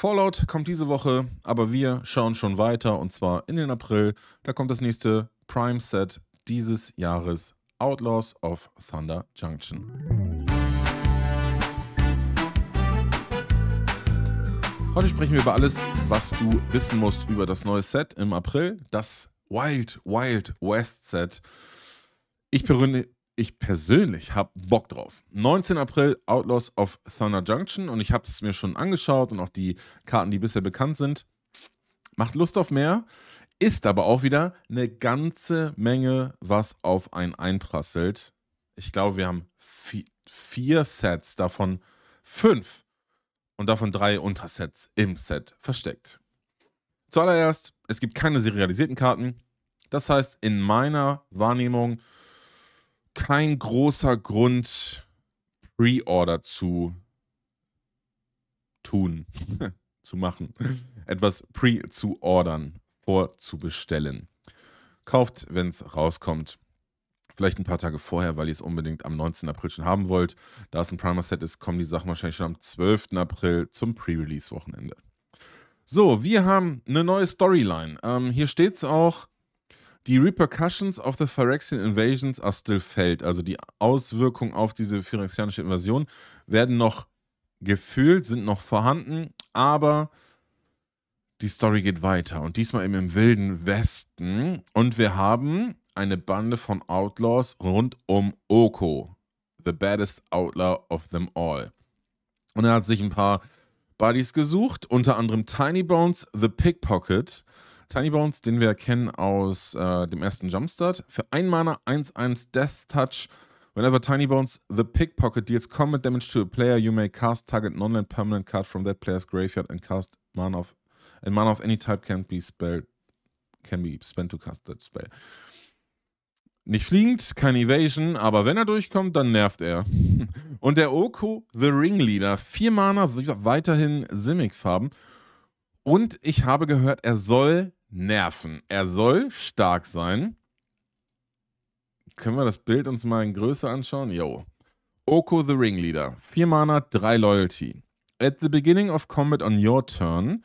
Fallout kommt diese Woche, aber wir schauen schon weiter und zwar in den April. Da kommt das nächste Prime-Set dieses Jahres, Outlaws of Thunder Junction. Heute sprechen wir über alles, was du wissen musst über das neue Set im April, das Wild Wild West Set. Ich persönlich habe Bock drauf. 19. April, Outlaws of Thunder Junction, und ich habe es mir schon angeschaut und auch die Karten, die bisher bekannt sind. Macht Lust auf mehr, ist aber auch wieder eine ganze Menge, was auf einen einprasselt. Ich glaube, wir haben vier Sets, davon 5 und davon 3 Untersets im Set versteckt. Zuallererst, es gibt keine serialisierten Karten. Das heißt, in meiner Wahrnehmung kein großer Grund, Pre-Order zu tun, zu machen, etwas pre-zu-ordern, vorzubestellen. Kauft, wenn es rauskommt, vielleicht ein paar Tage vorher, weil ihr es unbedingt am 19. April schon haben wollt. Da es ein Primer-Set ist, kommen die Sachen wahrscheinlich schon am 12. April zum Pre-Release-Wochenende. So, wir haben eine neue Storyline. Hier steht es auch, die Repercussions of the Phyrexian Invasions are still felt. Also die Auswirkungen auf diese phyrexianische Invasion werden noch gefühlt, sind noch vorhanden, aber die Story geht weiter. Und diesmal eben im Wilden Westen. Und wir haben eine Bande von Outlaws rund um Oko, the baddest outlaw of them all. Und er hat sich ein paar Buddies gesucht, unter anderem Tinybones, The Pickpocket. Tinybones, den wir kennen aus dem ersten Jumpstart. Für 1 Mana, 1/1 Death Touch. Whenever Tinybones, the Pickpocket deals combat damage to a player, you may cast target non-land permanent card from that player's graveyard and cast mana of, and mana of any type can be spent to cast that spell. Nicht fliegend, keine Evasion, aber wenn er durchkommt, dann nervt er. Und der Oko, the Ringleader, 4 Mana, weiterhin Simic-Farben. Und ich habe gehört, er soll nerven. Er soll stark sein. Können wir das Bild uns mal in Größe anschauen? Yo. Oko the Ringleader. 4 Mana, 3 Loyalty. At the beginning of combat on your turn,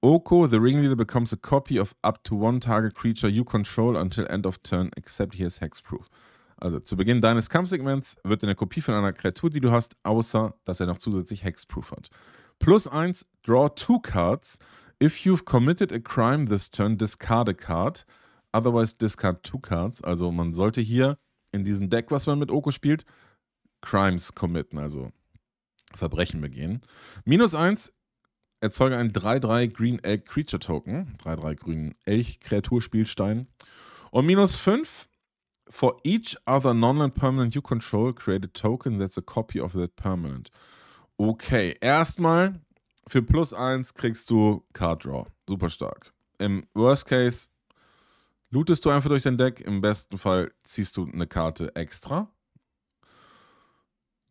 Oko the Ringleader becomes a copy of up to 1 target creature you control until end of turn, except he is hexproof. Also zu Beginn deines Kampfsegments wird eine Kopie von einer Kreatur, die du hast, außer dass er noch zusätzlich hexproof hat. +1, draw 2 cards. If you've committed a crime this turn, discard a card. Otherwise discard 2 cards. Also man sollte hier in diesem Deck, was man mit Oko spielt, Crimes committen, also Verbrechen begehen. -1, erzeuge einen 3/3 Green Elk Creature Token. 3/3 grünen Elch Kreaturspielstein. Und -5, for each other non-land permanent you control, create a token that's a copy of that permanent. Okay, erstmal für +1 kriegst du Card Draw. Super stark. Im Worst Case lootest du einfach durch dein Deck. Im besten Fall ziehst du eine Karte extra.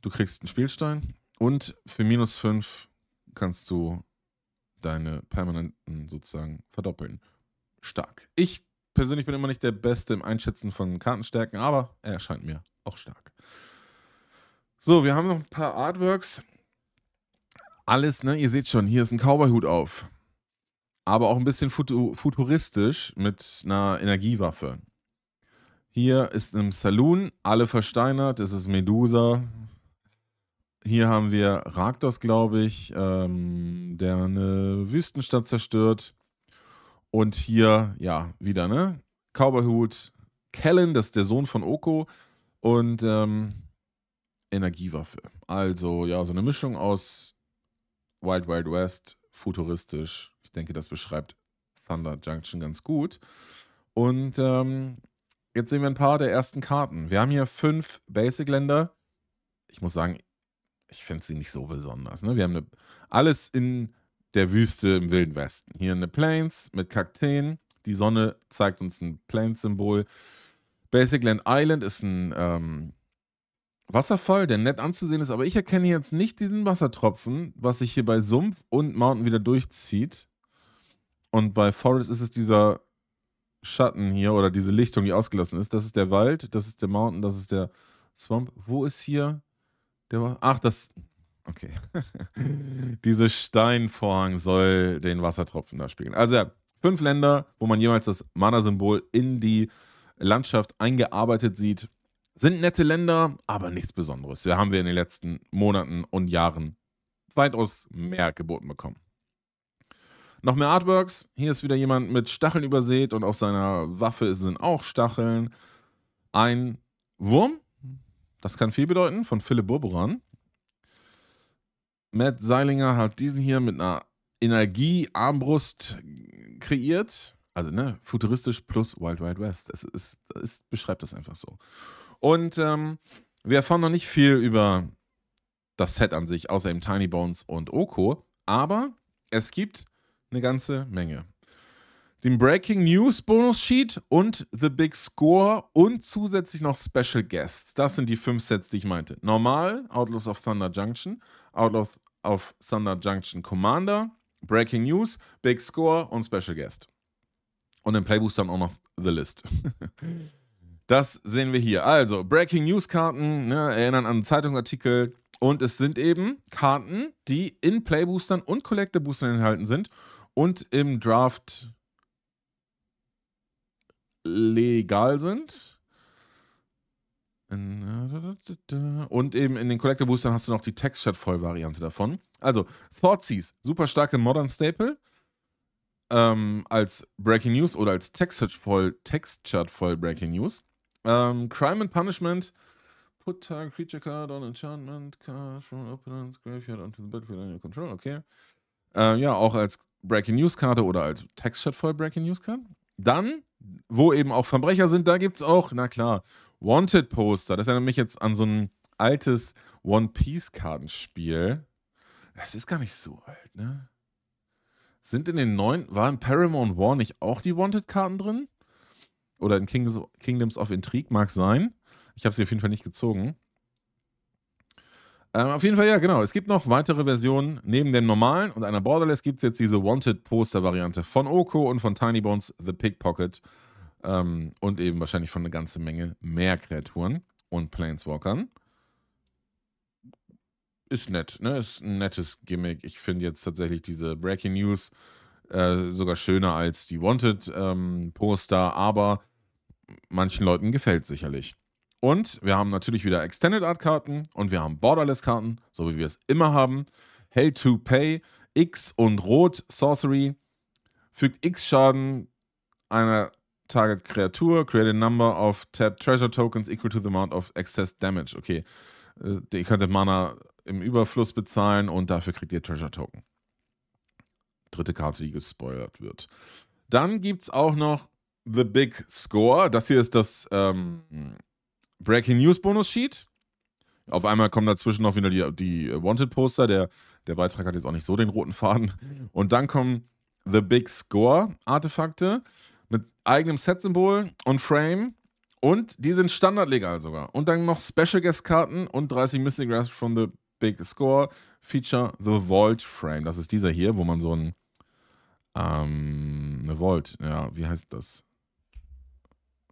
Du kriegst einen Spielstein. Und für -5 kannst du deine Permanenten sozusagen verdoppeln. Stark. Ich persönlich bin immer nicht der Beste im Einschätzen von Kartenstärken, aber er erscheint mir auch stark. So, wir haben noch ein paar Artworks. Alles, ne? Ihr seht schon, hier ist ein Cowboy-Hut auf. Aber auch ein bisschen futuristisch mit einer Energiewaffe. Hier ist im Saloon, alle versteinert, es ist Medusa. Hier haben wir Rakdos, glaube ich, der eine Wüstenstadt zerstört. Und hier, ja, wieder, ne? Cowboy-Hut, Kellen, das ist der Sohn von Oko. Und Energiewaffe. Also, ja, so eine Mischung aus Wild Wild West, futuristisch. Ich denke, das beschreibt Thunder Junction ganz gut. Und jetzt sehen wir ein paar der ersten Karten. Wir haben hier 5 Basic-Länder. Ich muss sagen, ich finde sie nicht so besonders. Ne? Wir haben alles in der Wüste im Wilden Westen. Hier eine Plains mit Kakteen. Die Sonne zeigt uns ein Plains-Symbol. Basicland Island ist ein Wasserfall, der nett anzusehen ist, aber ich erkenne jetzt nicht diesen Wassertropfen, was sich hier bei Sumpf und Mountain wieder durchzieht. Und bei Forest ist es dieser Schatten hier oder diese Lichtung, die ausgelassen ist. Das ist der Wald, das ist der Mountain, das ist der Swamp. Wo ist hier der? Ach, das Okay. Dieser Steinvorhang soll den Wassertropfen da spiegeln. Also ja, 5 Länder, wo man jemals das Mana-Symbol in die Landschaft eingearbeitet sieht, sind nette Länder, aber nichts Besonderes. Da haben wir in den letzten Monaten und Jahren weitaus mehr geboten bekommen. Noch mehr Artworks. Hier ist wieder jemand mit Stacheln übersät und auf seiner Waffe sind auch Stacheln. Ein Wurm, das kann viel bedeuten, von Philipp Bourboran. Matt Seilinger hat diesen hier mit einer Energie-Armbrust kreiert. Also, ne, futuristisch plus Wild Wild West. Es beschreibt das einfach so. Und wir erfahren noch nicht viel über das Set an sich, außer eben Tinybones und Oko. Aber es gibt eine ganze Menge. Den Breaking News Bonus Sheet und The Big Score und zusätzlich noch Special Guests. Das sind die 5 Sets, die ich meinte. Normal, Outlaws of Thunder Junction, Outlaws of Thunder Junction Commander, Breaking News, Big Score und Special Guest. Und im Playbook dann auch noch The List. Das sehen wir hier. Also, Breaking News Karten, ne, erinnern an Zeitungsartikel. Und es sind eben Karten, die in Playboostern und Collector-Boostern enthalten sind und im Draft legal sind. Und eben in den Collector-Boostern hast du noch die Textured Foil-Variante davon. Also, Thoughtseize, super starke Modern-Staple. Als Breaking News oder als Textured Foil Breaking News. Crime and Punishment. Put target creature card on enchantment card from an opponent's graveyard onto the battlefield under your control. Okay. Ja, auch als Breaking News Karte oder als Textured Foil Breaking News Card. Dann, wo eben auch Verbrecher sind, da gibt es auch, na klar, Wanted Poster. Das erinnert mich jetzt an so ein altes One Piece Kartenspiel. Das ist gar nicht so alt, ne? Sind in den neuen, war in Paramount War nicht auch die Wanted Karten drin? Oder in Kingdoms of Intrigue, mag sein. Ich habe sie auf jeden Fall nicht gezogen. Auf jeden Fall, ja, genau. Es gibt noch weitere Versionen. Neben dem normalen und einer Borderless gibt es jetzt diese Wanted-Poster-Variante von Oko und von Tinybones, The Pickpocket. Und eben wahrscheinlich von einer ganzen Menge mehr Kreaturen und Planeswalkern. Ist nett, ne? Ist ein nettes Gimmick. Ich finde jetzt tatsächlich diese Breaking News sogar schöner als die Wanted-Poster, aber manchen Leuten gefällt es sicherlich. Und wir haben natürlich wieder Extended Art Karten und wir haben Borderless Karten, so wie wir es immer haben. Hail to Pay, X und Rot Sorcery, fügt X Schaden einer Target Kreatur, create a number of tapped treasure tokens equal to the amount of excess damage. Okay, ihr könntet Mana im Überfluss bezahlen und dafür kriegt ihr Treasure Token. Dritte Karte, die gespoilert wird. Dann gibt es auch noch The Big Score. Das hier ist das Breaking News Bonus Sheet. Auf einmal kommen dazwischen noch wieder die Wanted Poster. Der Beitrag hat jetzt auch nicht so den roten Faden. Und dann kommen The Big Score Artefakte mit eigenem Set-Symbol und Frame. Und die sind standardlegal sogar. Und dann noch Special Guest Karten und 30 Mystic Rares from The Big Score Feature The Vault Frame. Das ist dieser hier, wo man so ein eine Vault, ja, wie heißt das?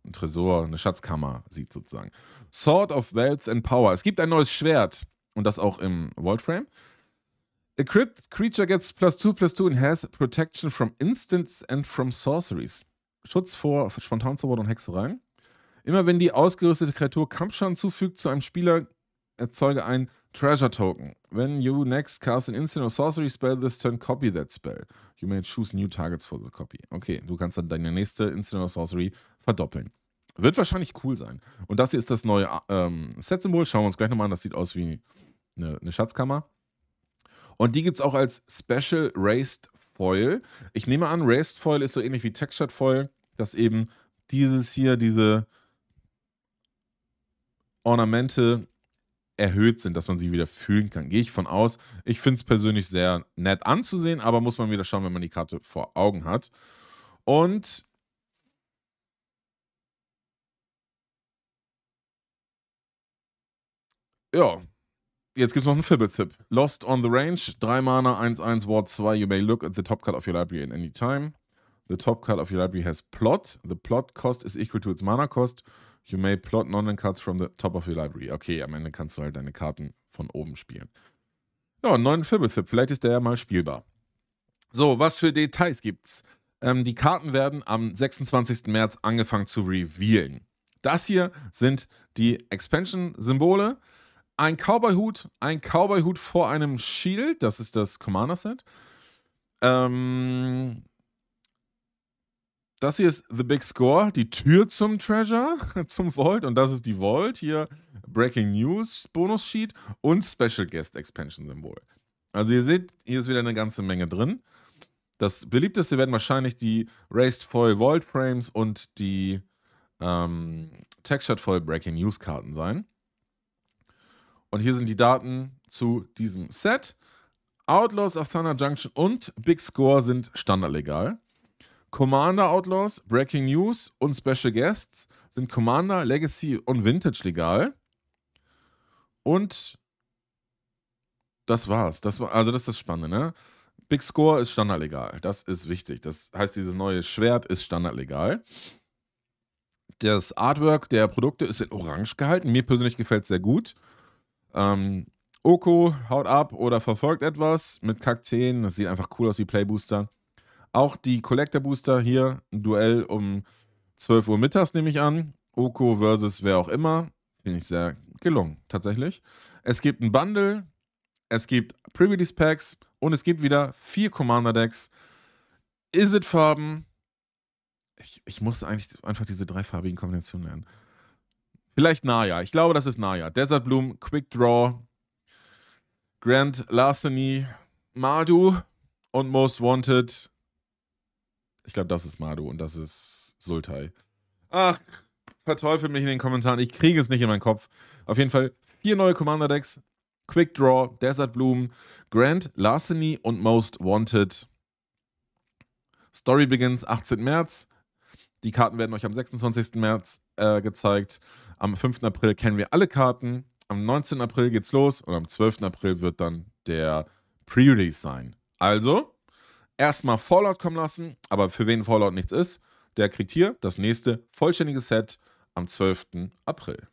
Ein Tresor, eine Schatzkammer sieht sozusagen. Sword of Wealth and Power. Es gibt ein neues Schwert und das auch im Vault Frame. A crypt creature gets +2/+2 and has protection from instants and from sorceries. Schutz vor Spontanzaubern und Hexereien. Immer wenn die ausgerüstete Kreatur Kampfschaden zufügt zu einem Spieler, erzeuge ein Treasure Token. When you next cast an instant or sorcery spell this turn, copy that spell. You may choose new targets for the copy. Okay, du kannst dann deine nächste instant or sorcery verdoppeln. Wird wahrscheinlich cool sein. Und das hier ist das neue Set-Symbol. Schauen wir uns gleich nochmal an. Das sieht aus wie eine Schatzkammer. Und die gibt es auch als Special Raised Foil. Ich nehme an, Raised Foil ist so ähnlich wie Textured Foil, dass eben dieses hier, diese Ornamente erhöht sind, dass man sie wieder fühlen kann. Gehe ich von aus. Ich finde es persönlich sehr nett anzusehen, aber muss man wieder schauen, wenn man die Karte vor Augen hat. Und ja, jetzt gibt es noch einen Fibbeltipp. Lost on the Range, 3 Mana, 1/1, Ward 2. You may look at the top card of your library at any time. The top card of your library has plot. The plot cost is equal to its mana cost. You may plot non-land cards from the top of your library. Okay, am Ende kannst du halt deine Karten von oben spielen. Ja, einen neuen Filmetipp. Vielleicht ist der ja mal spielbar. So, was für Details gibt's? Die Karten werden am 26. März angefangen zu revealen. Das hier sind die Expansion-Symbole. Ein Cowboy-Hut vor einem Shield. Das ist das Commander-Set. Das hier ist The Big Score, die Tür zum Treasure, zum Vault. Und das ist die Vault. Hier Breaking News, Bonus-Sheet und Special Guest Expansion-Symbol. Also ihr seht, hier ist wieder eine ganze Menge drin. Das beliebteste werden wahrscheinlich die Raised Foil Vault Frames und die Textured Foil Breaking News Karten sein. Und hier sind die Daten zu diesem Set. Outlaws of Thunder Junction und Big Score sind standardlegal. Commander Outlaws, Breaking News und Special Guests sind Commander, Legacy und Vintage legal. Und das war's. Also das ist das Spannende, ne? Big Score ist standardlegal. Das ist wichtig. Das heißt, dieses neue Schwert ist standardlegal. Das Artwork der Produkte ist in Orange gehalten. Mir persönlich gefällt es sehr gut. Oko haut ab oder verfolgt etwas mit Kakteen. Das sieht einfach cool aus, die Playbooster. Auch die Collector Booster hier, ein Duell um 12 Uhr mittags, nehme ich an. Oko versus wer auch immer. Finde ich sehr gelungen, tatsächlich. Es gibt ein Bundle, es gibt Pre-Release Packs und es gibt wieder 4 Commander-Decks. Is-It-Farben. Ich muss eigentlich einfach diese 3 farbigen Kombinationen lernen. Vielleicht Naya. Ich glaube, das ist Naya. Desert Bloom, Quick Draw, Grand Larceny, Mardu und Most Wanted. Ich glaube, das ist Mardu und das ist Sultai. Ach, verteufel mich in den Kommentaren. Ich kriege es nicht in meinen Kopf. Auf jeden Fall 4 neue Commander-Decks. Quick Draw, Desert Bloom, Grand Larceny und Most Wanted. Story Begins 18. März. Die Karten werden euch am 26. März gezeigt. Am 5. April kennen wir alle Karten. Am 19. April geht's los und am 12. April wird dann der Pre-Release sein. Also erstmal Fallout kommen lassen, aber für wen Fallout nichts ist, der kriegt hier das nächste vollständige Set am 12. April.